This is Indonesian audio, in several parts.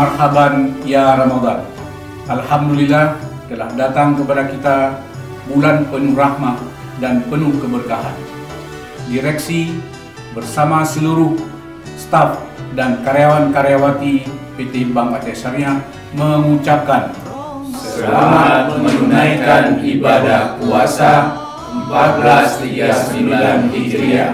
marhaban ya Ramadhan. Alhamdulillah telah datang kepada kita bulan penuh rahmah dan penuh keberkahan. Direksi bersama seluruh staf dan karyawan-karyawati PT Bangkat Desarnya mengucapkan selamat menunaikan ibadah puasa 1439 Hijriah.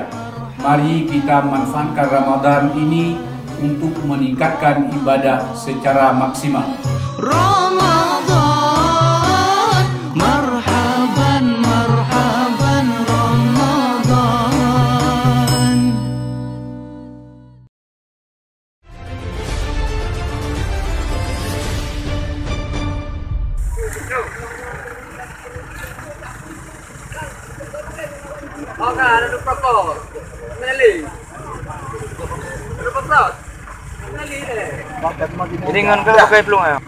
Mari kita manfaatkan Ramadan ini untuk meningkatkan ibadah secara maksimal. Ramadhan, marhaban, marhaban Ramadhan. Oke, ada dua protokol. Meli, dua protokol. Jadi ngan ke pakai pelung ya.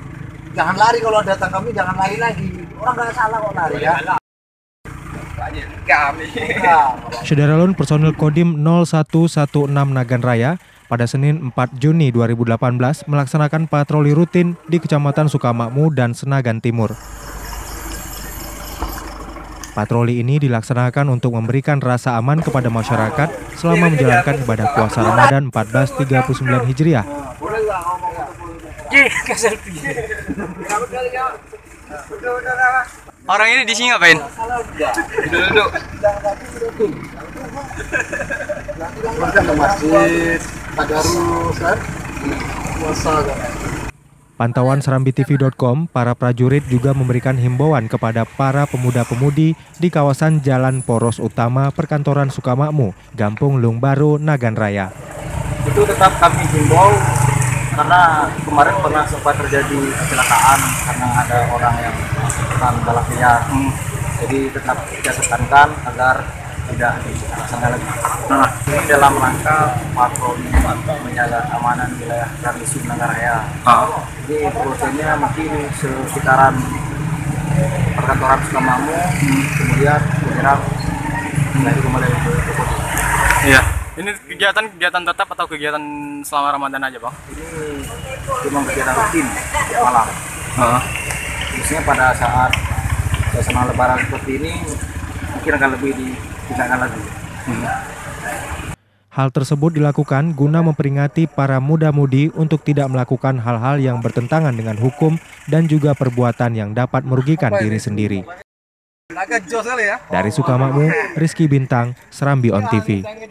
Jangan lari kalau datang kami, jangan lari lagi. Orang nggak salah kok lari ya. Sederalun personil Kodim 0116 Nagan Raya pada Senin 4 Juni 2018 melaksanakan patroli rutin di Kecamatan Sukamakmue dan Senagan Timur. Patroli ini dilaksanakan untuk memberikan rasa aman kepada masyarakat selama menjalankan ibadah puasa Ramadan 1439 Hijriah. Orang ini di sini ngapain? Duduk-duduk. Pantauan serambitv.com, para prajurit juga memberikan himbauan kepada para pemuda-pemudi di kawasan Jalan Poros Utama Perkantoran Sukamakmue, Gampong Lungbaru, Nagan Raya. Itu tetap kami himbau karena kemarin pernah sempat terjadi kecelakaan karena ada orang yang balap liar. Jadi tetap kita tekankan agar tidak dilaksanakan lagi. Nah, ini dalam rangka patroli menjaga keamanan wilayah dari Nagan Raya. Jadi prosesnya mungkin sekitaran perkantoran Sukamakmue, kemudian bergerak menuju kembali ke Kota. Iya. Ini kegiatan tetap atau kegiatan selama Ramadan aja, Bang? Ini cuma kegiatan rutin malam. Biasanya pada saat suasana lebaran seperti ini mungkin akan lebih ditingkatkan lagi. Hal tersebut dilakukan guna memperingati para muda-mudi untuk tidak melakukan hal-hal yang bertentangan dengan hukum dan juga perbuatan yang dapat merugikan diri sendiri. Dari Sukamakmue, Rizky Bintang, Serambi On TV.